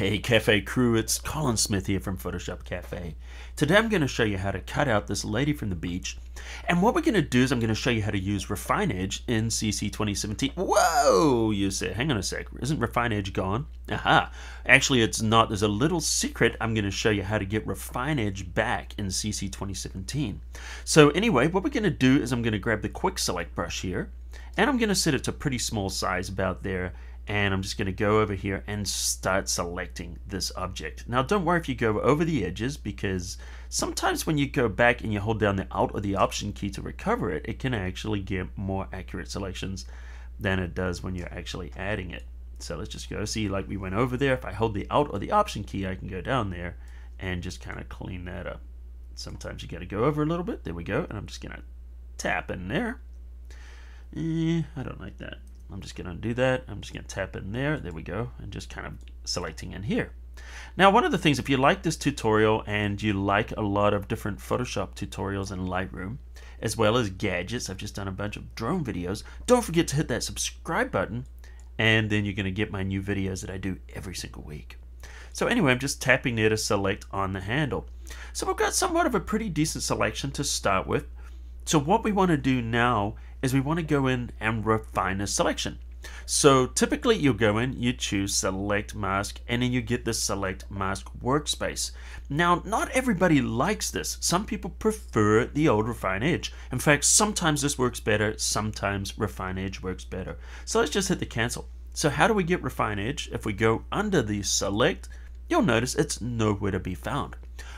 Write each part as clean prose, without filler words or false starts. Hey Cafe crew, it's Colin Smith here from Photoshop Cafe. Today I'm going to show you how to cut out this lady from the beach, and what we're going to do is I'm going to show you how to use Refine Edge in CC 2017. Whoa, you said, hang on a sec, isn't Refine Edge gone? Aha, actually it's not. There's a little secret. I'm going to show you how to get Refine Edge back in CC 2017. So anyway, what we're going to do is I'm going to grab the Quick Select brush here, and I'm going to set it to a pretty small size about there. And I'm just going to go over here and start selecting this object. Now don't worry if you go over the edges, because sometimes when you go back and you hold down the Alt or the Option key to recover it, it can actually get more accurate selections than it does when you're actually adding it. So let's just go see, like we went over there. If I hold the Alt or the Option key, I can go down there and just kind of clean that up. Sometimes you got to go over a little bit. There we go. And I'm just going to tap in there. I don't like that. I'm just going to undo that. I'm just going to tap in there. There we go. And just kind of selecting in here. Now, one of the things, if you like this tutorial and you like a lot of different Photoshop tutorials in Lightroom, as well as gadgets, I've just done a bunch of drone videos. Don't forget to hit that subscribe button, and then you're going to get my new videos that I do every single week. So anyway, I'm just tapping there to select on the handle. So we've got somewhat of a pretty decent selection to start with. So what we want to do now is we want to go in and refine the selection. So typically you'll go in, you choose Select Mask, and then you get the Select Mask workspace. Now, not everybody likes this. Some people prefer the old Refine Edge. In fact, sometimes this works better, sometimes Refine Edge works better. So let's just hit the cancel. So how do we get Refine Edge? If we go under the Select, you'll notice it's nowhere to be found.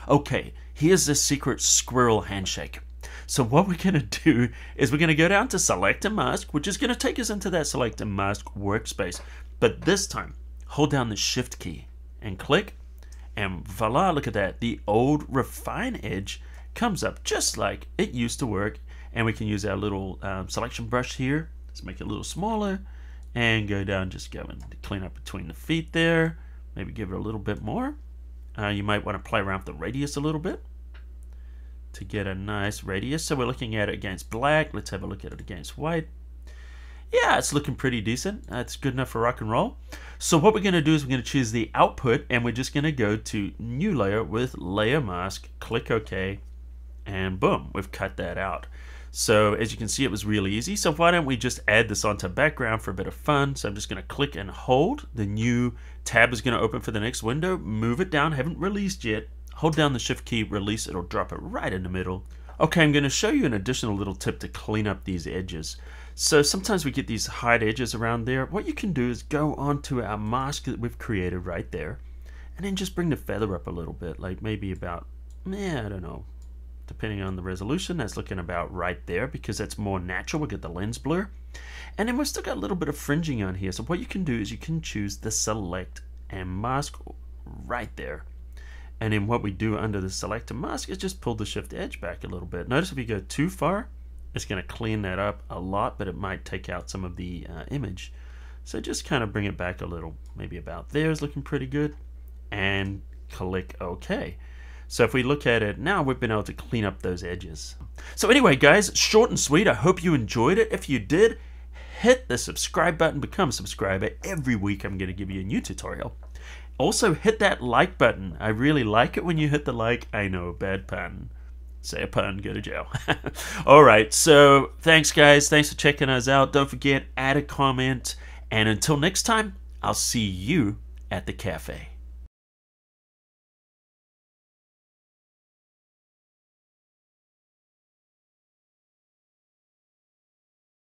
Okay, here's the secret squirrel handshake. So what we're going to do is we're going to go down to Select and Mask, which is going to take us into that Select and Mask workspace. But this time, hold down the Shift key and click, and voila, look at that. The old Refine Edge comes up just like it used to work, and we can use our little selection brush here. Let's make it a little smaller and go down, just go and clean up between the feet there. Maybe give it a little bit more. You might want to play around with the radius a little bit to get a nice radius. So we're looking at it against black. Let's have a look at it against white. Yeah, it's looking pretty decent. That's good enough for rock and roll. So what we're going to do is we're going to choose the output, and we're just going to go to New Layer with Layer Mask, click OK, and boom, we've cut that out. So as you can see, it was really easy. So why don't we just add this onto background for a bit of fun? So I'm just going to click and hold. The new tab is going to open for the next window. Move it down, haven't released yet. Hold down the Shift key, release, it'll drop it right in the middle. Okay, I'm going to show you an additional little tip to clean up these edges. So sometimes we get these hide edges around there. What you can do is go onto our mask that we've created right there, and then just bring the feather up a little bit, like maybe about, I don't know, depending on the resolution, that's looking about right there, because that's more natural. We'll get the lens blur. And then we've still got a little bit of fringing on here. So what you can do is you can choose the Select and Mask right there. And then what we do under the Select and Mask is just pull the Shift Edge back a little bit. Notice if you go too far, it's going to clean that up a lot, but it might take out some of the image. So just kind of bring it back a little. Maybe about there is looking pretty good. And click OK. So if we look at it now, we've been able to clean up those edges. So anyway, guys, short and sweet. I hope you enjoyed it. If you did, hit the subscribe button, become a subscriber. Every week I'm going to give you a new tutorial. Also, hit that like button. I really like it when you hit the like. I know, bad pun. Say a pun, go to jail. All right, so thanks, guys. Thanks for checking us out. Don't forget, add a comment. And until next time, I'll see you at the cafe.